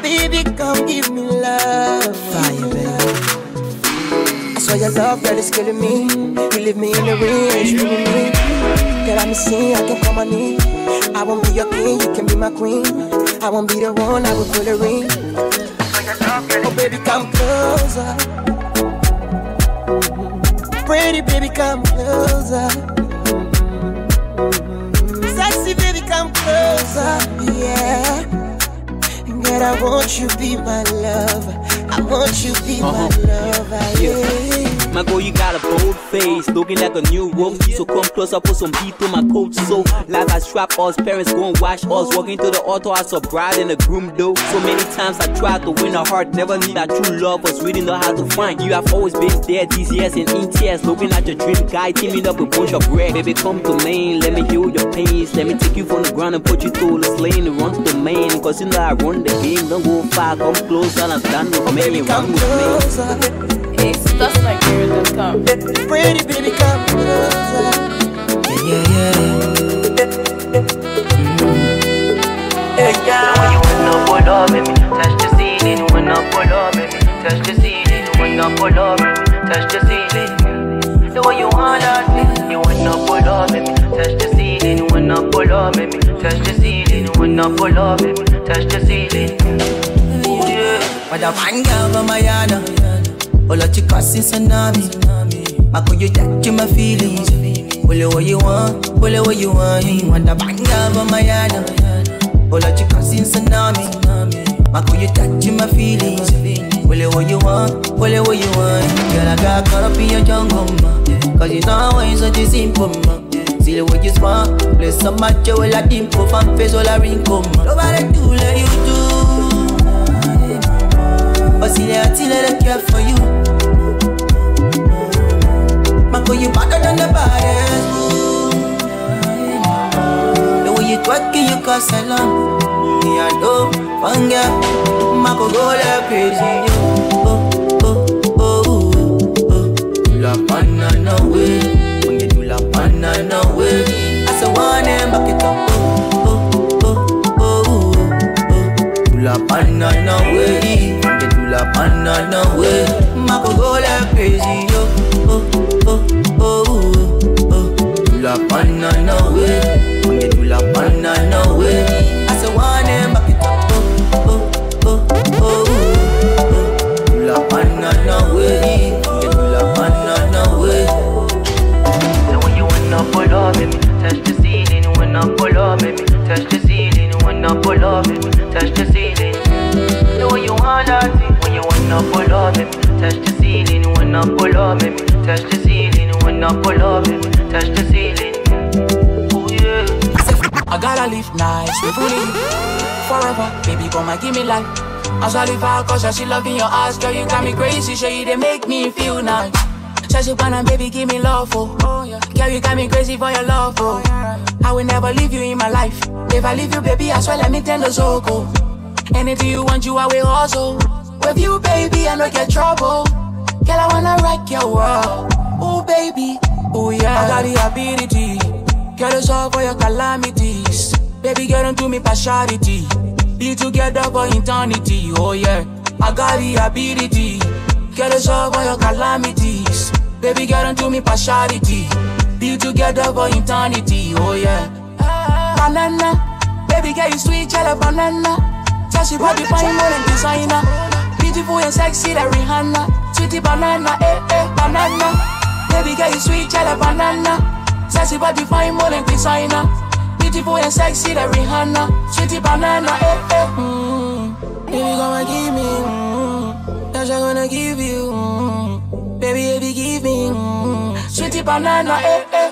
Baby, come give me love. Fire, baby. So your love, girl, is killing me. You leave me in the rain, you killing me. Girl, I'm missing, I can call my name. I won't be your king, you can be my queen. I won't be the one, I will pull the ring. Oh, baby, come closer. Pretty baby, come closer. Sexy baby, come closer, yeah. Girl, I want you to be my love. I want you to be my lover, yeah. My girl, you got a bold face, looking like a new wolf. So come closer, put some heat through my coat. So life has trapped us, parents go and watch us. Walking to the altar as a bride and a groom though. So many times I tried to win her heart, never knew that true love was really not how to find. You have always been there, these years and in tears, looking at your dream guy, teaming up with bunch of bread. Baby, come to me, let me heal your pains. Let me take you from the ground and put you through the lane and run to the main. Cause you know I run the game, don't go far, come closer and stand with me. Baby, come closer. It's just like you're the come. Pretty baby, come closer. Yeah. When you went up, pull up, baby. Touch the ceiling. When up, pull up, baby. Touch the ceiling. When up, pull up, baby. Touch the ceiling. The way you want me. You went up, pull up, baby. Touch the ceiling. When up, pull up, baby. Touch the ceiling. When up, pull up, baby. Touch the ceiling. But I'm angry with my yana. All that you causing tsunami. My girl, you touching my feelings. Pull it what you want, pull it what you want. But I'm angry with my yana. All that you causing tsunami. My girl, you touching my feelings. Pull it what you want, pull it what you want. Girl, I got caught up in your jungle, man. Cause you know I'm such a simple man. See the way you smile, play some matcha with a dimple, fan face with a wrinkle, man. Nobody do like you do. But see there until I don't care for you. My girl, you better than the baddest. The way you twerking, you cause a lump. Me and oh, one girl, my girl go like crazy. Oh, oh, oh, oh. Do la banana way, when you do la banana way. I say one and back it up. Oh, oh, oh, oh. Do la banana way. La banana way, ma go go like crazy, yo, oh, oh, oh, oh, oh. Do la banana way, when you do la banana way, I say one and back it up, oh, oh, oh, oh, oh. Do la banana way, when you do la banana way. So when you went up, pull up, baby, touch the ceiling. When up, pull up, baby, touch the ceiling. When up, pull up, baby, touch the ceiling. The way you want that thing. When I pull up, baby, touch the ceiling. When I pull up, baby, touch the ceiling. When I pull up, baby, touch the ceiling. Oh yeah. I gotta live nice, beautifully, forever. Baby, come and give me life. I saw the fire, cause I see love in your eyes, girl. You got me crazy, show you they make me feel nice. Touch it when I'm baby, give me love, oh yeah. Girl, you got me crazy for your love, oh yeah. I will never leave you in my life. If I leave you, baby, I swear, let me tell the Zogo. Anything you want, you I will also. With you, baby, I know get trouble. Girl, I wanna rock your world. Oh, baby, oh yeah. I got the ability. Girl, it's all for your calamities. Baby, girl, don't do me partiality. Be together for eternity, oh yeah. I got the ability. Girl, it's all for your calamities. Baby, girl, don't do me partiality. Be together for eternity, oh yeah. Banana, baby, girl, you sweet jelly banana. Tell she body fine more than designer. Beautiful and sexy like Rihanna. Sweetie banana, eh, eh, banana. Baby, girl, you sweet jelly banana. Tell she body fine more than designer. Beautiful and sexy like Rihanna. Sweetie banana, eh, eh. Baby, gonna give me, that's what I'm gonna give you, Baby, if you give me, sweetie banana, eh, eh,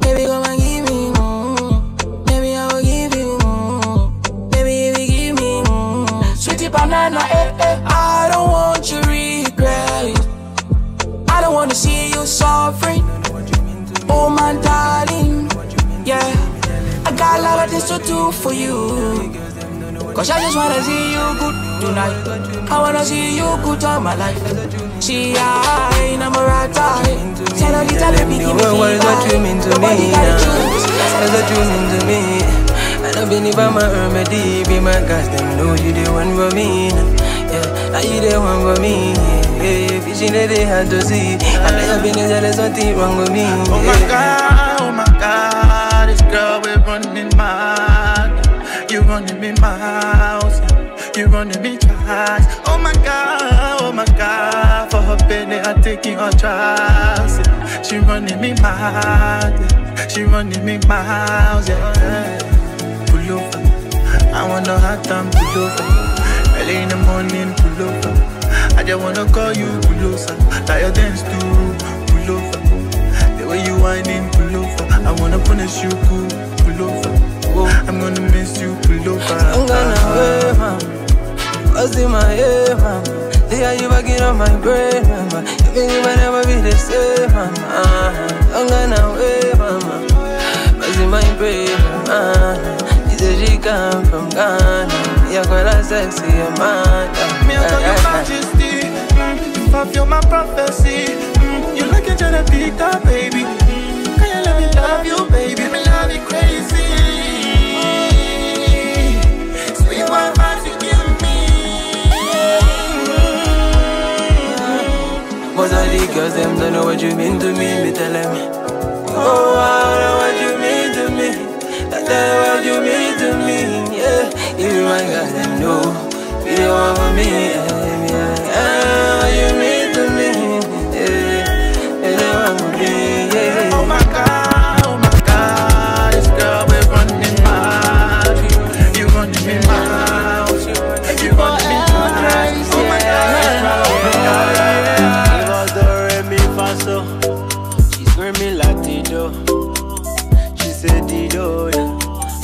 Baby, gonna give me, baby, I will give you, Baby, if you give me, sweetie banana, eh, eh. I don't want your regret. I don't wanna see you suffering. Oh, my darling, yeah. I got a lot of things to do for you, cause I just wanna see you good tonight. I wanna see you good all my life. See, I'm a right time. What does you mean to me now? What does you mean to me? I don't believe I'm a remedy. Be my guys, them know you the one for me. Yeah, are you the one for me? Yeah, fishing that they had to see. I may have been there's something wrong with me. Oh my God, this girl we're running mad. You running me miles, you running me twice. Oh my God, for her penny I'm taking her trials. She running me mad, she running me miles. Yeah. Pull over, I wanna have time. Pull over, early in the morning. Pull over, I just wanna call you. Pull over, like your dance too. Pull over, the way you whining. Pull over, I wanna punish you. Cool. Pull over. I'm gonna miss you, pull over. I'm gonna wait, man. What's in my head, man? See how you back it on my brain, man. You think you might never be the same, man. I'm gonna wait, man. What's in my brain, man? You said she come from Ghana. You're quite a sexy man. Me, I call your majesty. You fulfill my prophecy. You like it, tryna pick that, baby. Can you let me love you, baby? Let me love you crazy. What vibes you give me? Most of the girls them don't know what you mean to me. Me tell them, oh I don't know what you mean to me. I tell them what you mean to me. Yeah, even my girls them know you the one for me. Yeah, I don't know what you mean to me. Yeah, you the one for me. Yeah. Oh my God.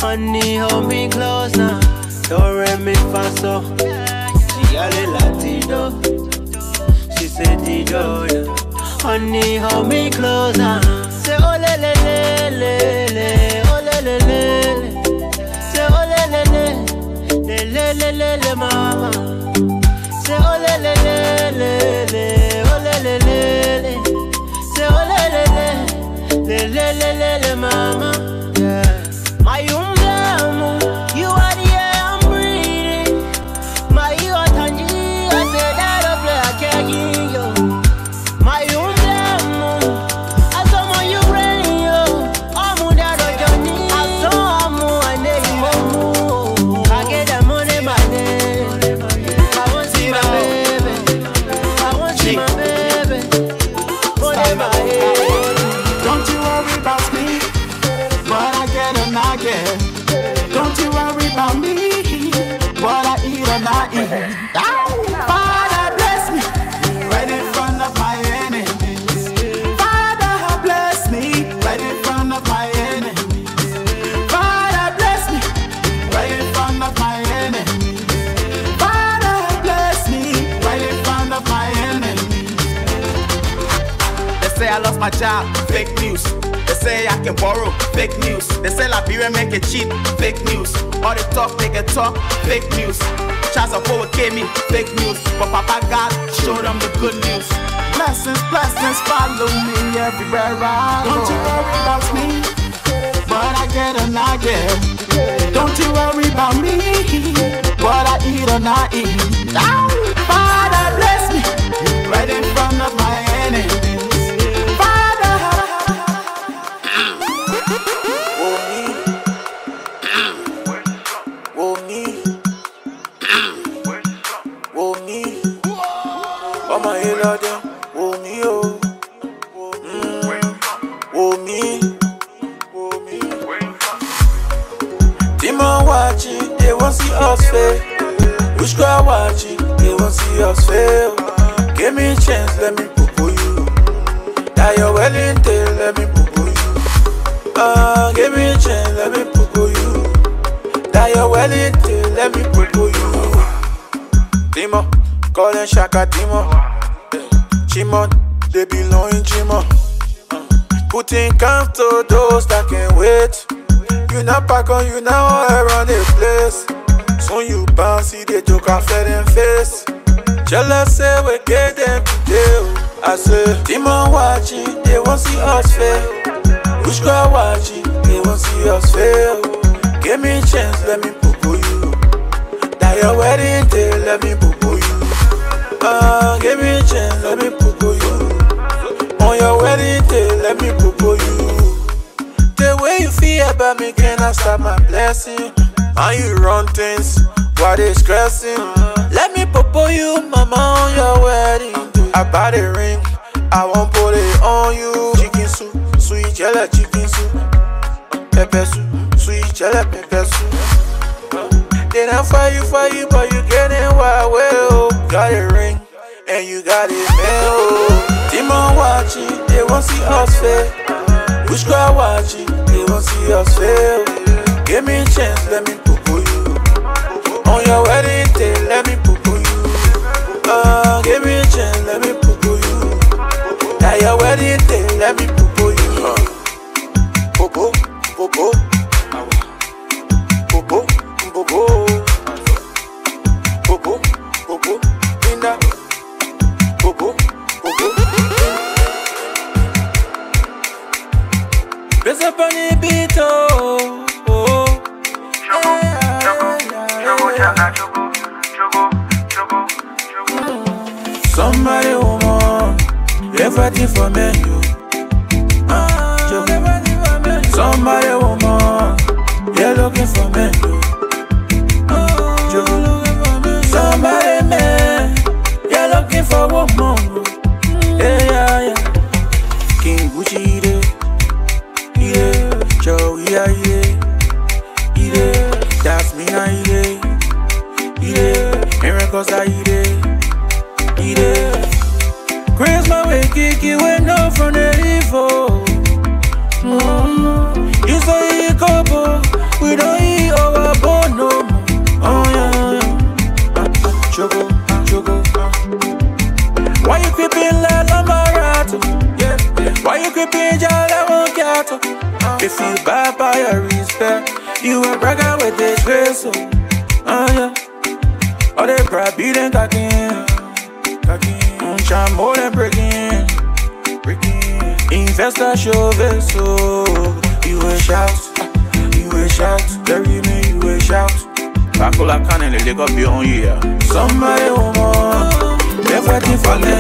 Honey, hold me closer. Don't run me faster. She got a Latino. She said, Dido. Honey, hold me closer. Say, oh, le, le, le, le. Oh, le, le, le. Say, oh, le, le, le. Le, le, le, le, le, mama. Say, oh, le, le, le, le. Oh, le, le, le. Say, oh, le, le, le. Le, le, le, le, mama. Yeah. My you are the air I'm breathing. My you are tangy, I said that up there, I can't hear you. My I saw my you raining, yo. I'm that on your I saw I'm on you. I get that money, my name. I want to see my baby. I want to see my baby. Put in my head. Don't you worry about me. Don't you worry about me, what I eat and I eat. Father bless me, right in front of my enemies. Father bless me, right in front of my enemies. Father bless me, right in front of my enemies. Father bless me, right in front of my enemies. my job, fake news. They say I can borrow, fake news. They say Liberia make it cheap, fake news. All the talk, they can talk, fake news. Charles of overcame me, fake news. But Papa God showed them the good news. Blessings, blessings follow me everywhere I go. Don't you worry about me, but I get and I get. Don't you worry about me, but I eat and I eat. Father bless me, right in front of my enemies. Father, oh me, oh my Lord, oh me, oh me. Demon watching, they won't see us fail. Which girl watching, they won't see us fail. Give me chance, let me poo-poo you. That you're well in tail, let me poo-poo you. Give me chance, let me poo-poo you. That you're well in tail, let me poo-poo you. Demon, call them Shaka Demon. Chimon, they belong in Chimon. Putting camp to those that can wait. You not pack on, you now around the place. Soon you bounce, see the joke after them face. Jealousy we get them today. I say, demon watching, they won't see us fail. Which girl watching, they won't see us fail. Give me chance, let me poo-poo you. That your wedding day, let me poo-poo you. Give me chance, let me poo-poo you. On your wedding day, let me poo-poo you. The way you feel about me cannot stop my blessing. And you run things while they stressing. Let me poo-poo you, mama, on your wedding day. I buy the ring, I won't put it on you. Chicken soup, sweet jelly chicken soup. Pepper soup, sweet jelly pepper soup. They not for you, but you getting wild, well. Got a ring, and you got it mail. Demon watching, they won't see us fail. Which girl watching, they won't see us fail. Give me a chance, let me poo-poo you. On your wedding day, let me poo-poo you. Give me a chance, let me poo-poo you. That your wedding day, let me poo-poo you. Poo-poo. Press up on the beat, somebody woman, everything for me. Somebody woman, you're looking for me. Somebody man, you're looking for woman. Yeah. King Gucci, yeah, Joe, yeah. That's me, yeah. Miracles, yeah. Christmas we kick you and no from the evil. You say you couple, we don't eat our bone no more. Oh yeah, Choco. Why you creeping like Lamarato? Yeah. Why you creeping just like one cat? If you bad by your respect, you a bragger with the grace. Oh yeah, all the pride beating again. I'm more than breaking. Investor show vessel. You a shout. Bury me, you a shout. Bakola can and the leg up your own year. Somebody woman, they're waiting for me.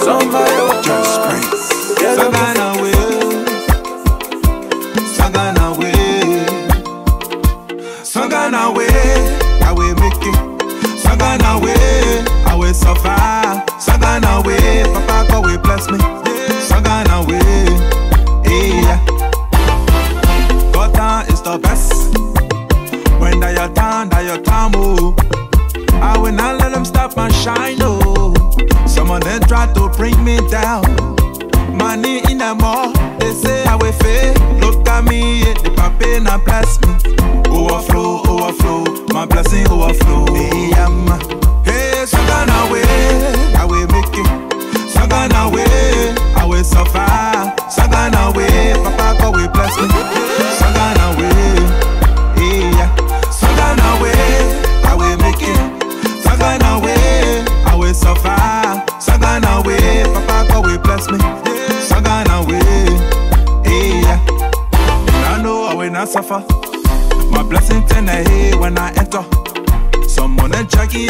Somebody woman, Sagana way, Sagana way, Sagana way. I will make it. Sagana way, I will suffer. Sagana way, Papa God will bless me. Sagana way, yeah. God time is the best. When that your time, oh. I will not let them stop my shine, oh. Some of them try to bring me down. Money in the mall, they say I will fail. Look at me, yeah, the Papa now bless me. Overflow, my blessing overflow. Hey, Sagana way, I will make it. suffer. Sagana way, Papa God will bless me. Sagana way, yeah. Sagana way, I will make it. Sagana way, I will suffer. Sagana way, Papa God will bless me. Sagana way, yeah. I know I will not suffer. My blessing turn ahead when I enter. Someone a jackie,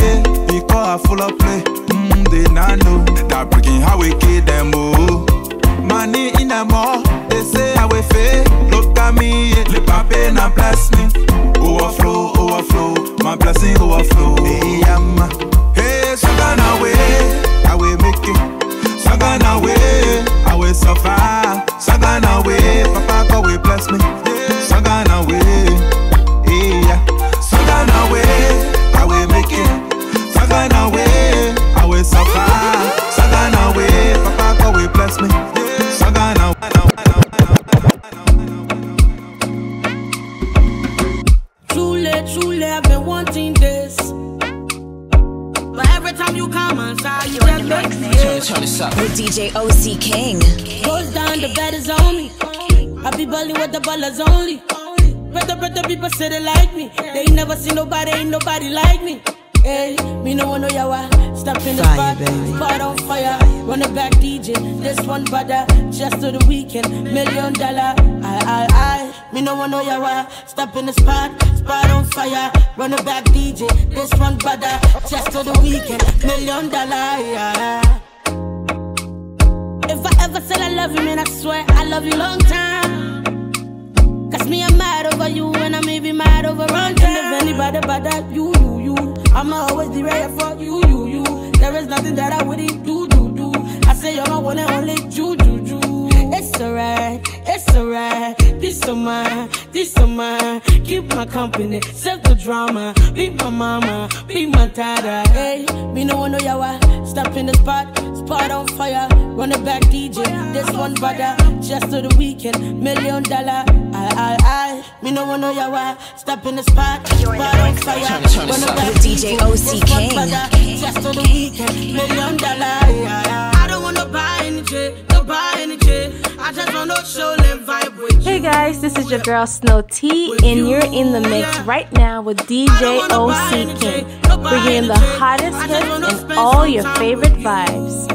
because I full of play. They not know that breaking how we get them all. Money in the mall, they say I will fail. Look at me, le pape na bless me. Overflow, overflow, my blessing overflow. Hey, yama, hey, Sagana way, I will make it. Sagana way, I will suffer. Sagana way, Papa God will bless me. Sagana way, hey, yeah. Sagana way, I will make it. Sagana way. Suffer, Sagana way, Papa God will bless me. Sagana, truly, truly, I've been wanting this. But every time you come inside, you just make me with DJ Ocee King. Goes down, the bed is on me. I be balling with the ballers only. Better people say they like me. They ain't never seen nobody, ain't nobody like me. Hey, me no one know yawa. Stop in the spot, spot on fire. Run it back DJ, this one brother. Just to the weekend, $1 million. I, me no one know yawa. Stop in the spot, spot on fire. Run it back DJ, this one brother. Just to the weekend, $1 million. Yeah. If I ever said I love you, man, I swear I love you long time. Cause me, I'm mad over you, and I may be mad over wrong time. And if anybody bother you, I'ma always be ready for you. There is nothing that I wouldn't do. I say you're my one and only, do. It's alright. This so mine. Keep my company, save the drama. Be my mama, be my dada. Hey, me no one know yawa. Stop in the spot, spot on fire. Run it back, DJ. This one brother. Just to the weekend, $1 million. I, me no one know yawa. Stop in the spot, spot on fire. Run it back, DJ Ocee King. Just to the weekend, $1 million. I don't wanna buy anything. Hey guys, this is your girl Snow T, and you're in the mix right now with DJ Ocee King, bringing the hottest hits and all your favorite vibes.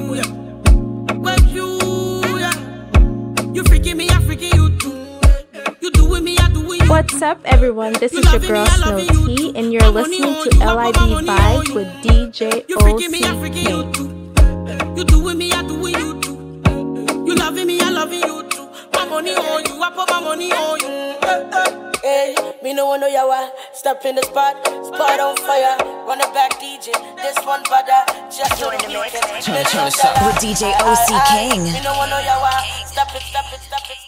With you freaking me, I freaking you too. You do with me, I do with you. What's up, everyone? This is your girl Snow T, and you're listening to L.I.B. Vibes with DJ Ocee King. You do with me, I do with you too. You loving me, I loving you too. My money on you, I put my money on you. Hey, me no one know yawa. Step in the spot, spot on fire. Run it back, DJ. This one brother. Just join the noise. Turn this up with DJ Ocee King. Me no one know yawa. Step it, step it, step it.